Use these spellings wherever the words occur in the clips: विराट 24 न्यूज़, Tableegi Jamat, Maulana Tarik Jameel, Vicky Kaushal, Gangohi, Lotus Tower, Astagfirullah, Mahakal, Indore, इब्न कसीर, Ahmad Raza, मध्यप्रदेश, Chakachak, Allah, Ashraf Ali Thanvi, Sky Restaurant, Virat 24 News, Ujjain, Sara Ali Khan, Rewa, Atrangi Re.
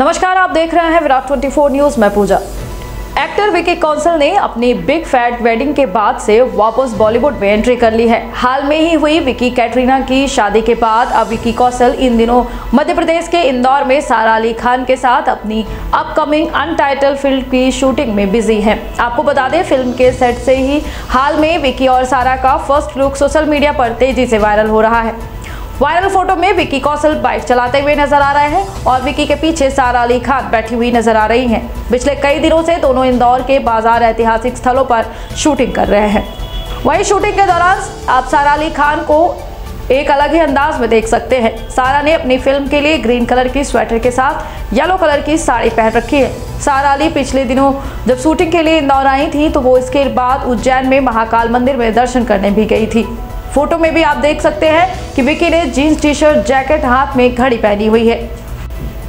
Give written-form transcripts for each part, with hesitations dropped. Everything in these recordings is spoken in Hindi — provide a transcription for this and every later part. नमस्कार, आप देख रहे हैं विराट 24 न्यूज। मैं पूजा। एक्टर विकी कौशल ने अपनी बिग फैट वेडिंग के बाद से वापस बॉलीवुड में एंट्री कर ली है। हाल में ही हुई विकी कैटरीना की शादी के बाद अब विकी कौशल इन दिनों मध्य प्रदेश के इंदौर में सारा अली खान के साथ अपनी अपकमिंग अनटाइटल फिल्म की शूटिंग में बिजी हैं। आपको बता दें, फिल्म के सेट से ही हाल में विकी और सारा का फर्स्ट लुक सोशल मीडिया पर तेजी से वायरल हो रहा है। वायरल फोटो में विकी कौशल बाइक चलाते हुए नजर आ रहे हैं और विकी के पीछे सारा अली खान बैठी हुई नजर आ रही हैं। पिछले कई दिनों से दोनों इंदौर के बाजार ऐतिहासिक स्थलों पर शूटिंग कर रहे हैं। वहीं शूटिंग के दौरान आप सारा अली खान को एक अलग ही अंदाज में देख सकते हैं। सारा ने अपनी फिल्म के लिए ग्रीन कलर की स्वेटर के साथ येलो कलर की साड़ी पहन रखी है। सारा अली पिछले दिनों जब शूटिंग के लिए इंदौर आई थी तो वो इसके बाद उज्जैन में महाकाल मंदिर में दर्शन करने भी गई थी। फोटो में भी आप देख सकते हैं कि विकी ने जीन्स, टी शर्ट, जैकेट, हाथ में घड़ी पहनी हुई है।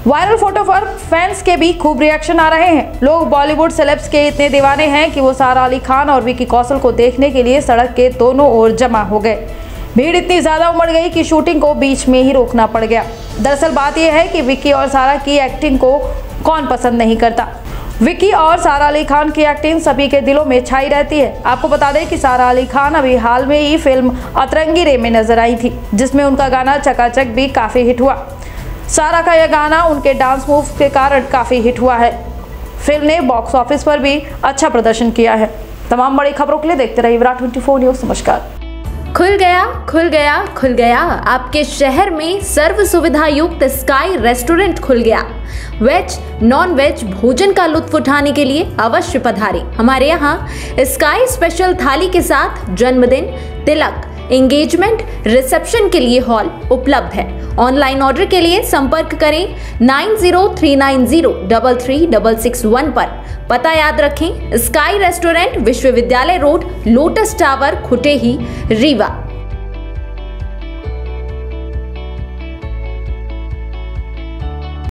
वायरल फोटो पर फैंस के भी खूब रिएक्शन आ रहे हैं। लोग बॉलीवुड सेलेब्स के इतने दीवाने हैं कि वो सारा अली खान और विकी कौशल को देखने के लिए सड़क के दोनों ओर जमा हो गए। भीड़ इतनी ज्यादा उमड़ गई कि शूटिंग को बीच में ही रोकना पड़ गया। दरअसल बात यह है कि विकी और सारा की एक्टिंग को कौन पसंद नहीं करता। विकी और सारा अली खान की एक्टिंग सभी के दिलों में छाई रहती है। आपको बता दें कि सारा अली खान अभी हाल में ही फिल्म अतरंगी रे में नजर आई थी, जिसमें उनका गाना चकाचक भी काफ़ी हिट हुआ। सारा का यह गाना उनके डांस मूव के कारण काफ़ी हिट हुआ है। फिल्म ने बॉक्स ऑफिस पर भी अच्छा प्रदर्शन किया है। तमाम बड़ी खबरों के लिए देखते रहिए विराट 24 न्यूज़। नमस्कार। खुल गया, खुल गया, खुल गया। आपके शहर में सर्व सुविधा युक्त स्काई रेस्टोरेंट खुल गया। वेज नॉन वेज भोजन का लुत्फ उठाने के लिए अवश्य पधारें। हमारे यहाँ स्काई स्पेशल थाली के साथ जन्मदिन, तिलक, एंगेजमेंट, रिसेप्शन के लिए हॉल उपलब्ध है। ऑनलाइन ऑर्डर के लिए संपर्क करें 9039033661 पर। पता याद रखें, स्काई रेस्टोरेंट, विश्वविद्यालय रोड, लोटस टावर, खुटे ही, रीवा।